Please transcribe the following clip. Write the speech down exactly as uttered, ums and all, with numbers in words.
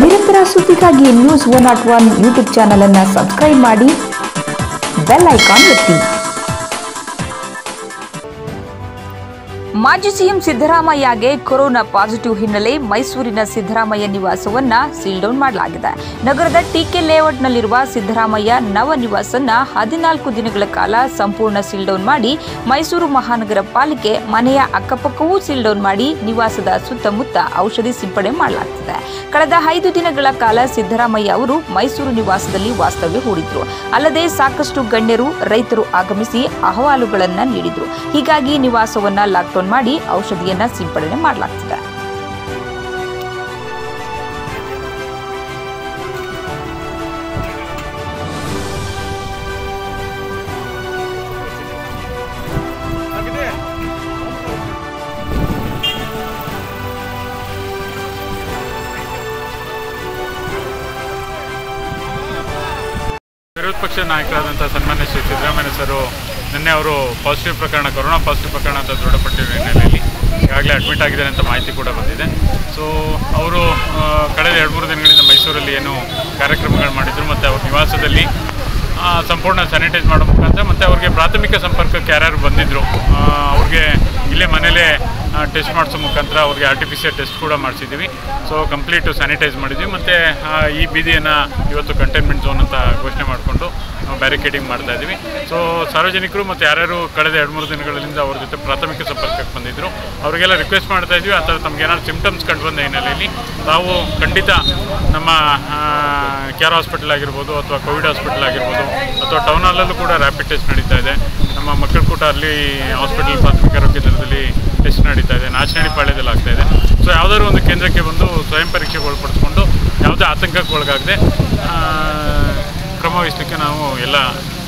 ನಿರಂತರ ಸುದ್ದಿಗಾಗಿ news one oh one YouTube channel ಅನ್ನು ಸಬ್ಸ್ಕ್ರೈಬ್ ಮಾಡಿ ಬೆಲ್ ಐಕಾನ್ ಒತ್ತಿ. ಮಾಜಿ ಸಿಎಂ ಸಿದ್ದರಾಮಯ್ಯಗೆ ಕೊರೋನಾ ಪಾಸಿಟಿವ್ ಹಿನ್ನೆಲೆ ಮೈಸೂರಿನ ಸಿದ್ದರಾಮಯ್ಯ ನಿವಾಸವನ್ನ ಸೀಲ್ ಡೌನ್ ಮಾಡಲಾಗಿದೆ. ನಗರದ ಟಿಕೆ ಲೇಔಟ್ನಲ್ಲಿರುವ ಸಿದ್ದರಾಮಯ್ಯ ನವ ನಿವಾಸವನ್ನ ಹದಿನಾಲ್ಕು ದಿನಗಳ ಕಾಲ ಸಂಪೂರ್ಣ ಸೀಲ್ ಡೌನ್ ಮಾಡಿ ಮೈಸೂರು ಮಹಾನಗರ ಪಾಲಿಕೆ ಮನೆಯ ಅಕ್ಕಪಕ್ಕವೂ ಸೀಲ್ ಡೌನ್ ಮಾಡಿ ನಿವಾಸದ ಸುತ್ತಮುತ್ತ ಔಷಧಿ ಸಿಂಪಡಣೆ ಮಾಡಲಾಗುತ್ತಿದೆ. ಕಳೆದ ಐದು ದಿನಗಳ ಕಾಲ ಸಿದ್ದರಾಮಯ್ಯ ಅವರು ಮೈಸೂರು ನಿವಾಸದಲ್ಲಿ ವಾಸ್ತವ್ಯ ಹೂಡಿದ್ರು. ಅಲ್ಲದೆ ಸಾಕಷ್ಟು ಗಣ್ಯರು ರೈತರು ಆಗಮಿಸಿ ಅಹವಾಲುಗಳನ್ನು ನೀಡಿದ್ರು. ಹೀಗಾಗಿ ನಿವಾಸವನ್ನ ಲಾಕ್ ಡೌನ್ ಮಾಡಿ ಔಷಧಿಯನ್ನು ಸಿಂಪಡಣೆ ಮಾಡಲಾಗುತ್ತಿದೆ. ವಿರೋಧ ಪಕ್ಷದ ನಾಯಕರಾದಂಥ ಸನ್ಮಾನ್ಯ ಶ್ರೀ ಸಿದ್ದರಾಮಯ್ಯ ಸರ್ ನಿನ್ನೆ ಅವರು ಪಾಸಿಟಿವ್ ಪ್ರಕರಣ ಕೊರೋನಾ ಪಾಸಿಟಿವ್ ಪ್ರಕರಣ ಅಂತ ದೃಢಪಟ್ಟಿರುವ ಹಿನ್ನೆಲೆಯಲ್ಲಿ ಈಗಾಗಲೇ ಅಡ್ಮಿಟ್ ಆಗಿದ್ದಾರೆ ಅಂತ ಮಾಹಿತಿ ಕೂಡ ಬಂದಿದೆ. ಸೊ ಅವರು ಕಳೆದ ಎರಡು ಮೂರು ದಿನಗಳಿಂದ ಮೈಸೂರಲ್ಲಿ ಏನು ಕಾರ್ಯಕ್ರಮಗಳು ಮಾಡಿದ್ರು ಮತ್ತು ಅವ್ರ ನಿವಾಸದಲ್ಲಿ ಸಂಪೂರ್ಣ ಸ್ಯಾನಿಟೈಸ್ ಮಾಡೋ ಮುಖಾಂತರ ಮತ್ತು ಅವ್ರಿಗೆ ಪ್ರಾಥಮಿಕ ಸಂಪರ್ಕಕ್ಕೆ ಯಾರ್ಯಾರು ಬಂದಿದ್ದರು ಅವ್ರಿಗೆ ಇಲ್ಲೇ ಮನೇಲೇ ಟೆಸ್ಟ್ ಮಾಡಿಸೋ ಮುಖಾಂತರ ಅವ್ರಿಗೆ R T P C R test ಕೂಡ ಮಾಡಿಸಿದ್ದೀವಿ. ಸೊ ಕಂಪ್ಲೀಟು ಸ್ಯಾನಿಟೈಸ್ ಮಾಡಿದ್ವಿ ಮತ್ತು ಈ ಬೀದಿಯನ್ನು ಇವತ್ತು ಕಂಟೈನ್ಮೆಂಟ್ ಝೋನ್ ಅಂತ ಘೋಷಣೆ ಮಾಡಿಕೊಂಡು ಬ್ಯಾರಿಕೇಡಿಂಗ್ ಮಾಡ್ತಾ ಇದ್ದೀವಿ. ಸೊ ಸಾರ್ವಜನಿಕರು ಮತ್ತು ಯಾರ್ಯಾರು ಕಳೆದ ಎರಡು ಮೂರು ದಿನಗಳಿಂದ ಅವ್ರ ಜೊತೆ ಪ್ರಾಥಮಿಕ ಸಂಪರ್ಕಕ್ಕೆ ಬಂದಿದ್ದರು ಅವರಿಗೆಲ್ಲ ರಿಕ್ವೆಸ್ಟ್ ಮಾಡ್ತಾ ಇದ್ವಿ, ಆ ಥರ ತಮಗೇನಾದ್ರು ಸಿಂಪ್ಟಮ್ಸ್ ಕಂಡು ಬಂದ ಹಿನ್ನೆಲೆಯಲ್ಲಿ ತಾವು ಖಂಡಿತ ನಮ್ಮ ಕೇರ್ ಹಾಸ್ಪಿಟಲ್ ಆಗಿರ್ಬೋದು ಅಥವಾ ಕೋವಿಡ್ ಹಾಸ್ಪಿಟಲ್ ಆಗಿರ್ಬೋದು ಅಥವಾ ಟೌನ್ ಹಾಲಲ್ಲೂ ಕೂಡ ರ್ಯಾಪಿಡ್ ಟೆಸ್ಟ್ ನಡೀತಾ ಇದೆ. ನಮ್ಮ ಮಕ್ಕಳು ಕೂಡ ಅಲ್ಲಿ ಹಾಸ್ಪಿಟಲ್ ಪ್ರಾಥಮಿಕ ಆರೋಗ್ಯ ಕೇಂದ್ರದಲ್ಲಿ ಟೆಸ್ಟ್ ನಡೀತಾ ಇದೆ, ನಾಚನಹಳ್ಳಿ ಪಾಳ್ಯದಲ್ಲಿ ಆಗ್ತಾ ಇದೆ. ಸೊ ಯಾವುದಾದ್ರು ಒಂದು ಕೇಂದ್ರಕ್ಕೆ ಬಂದು ಸ್ವಯಂ ಪರೀಕ್ಷೆಗೆ ಒಳಪಡಿಸ್ಕೊಂಡು ಯಾವುದೇ ಆತಂಕಕ್ಕೆ ಒಳಗಾಗದೆ ಕ್ರಮವಹಿಸಲಿಕ್ಕೆ ನಾವು ಎಲ್ಲ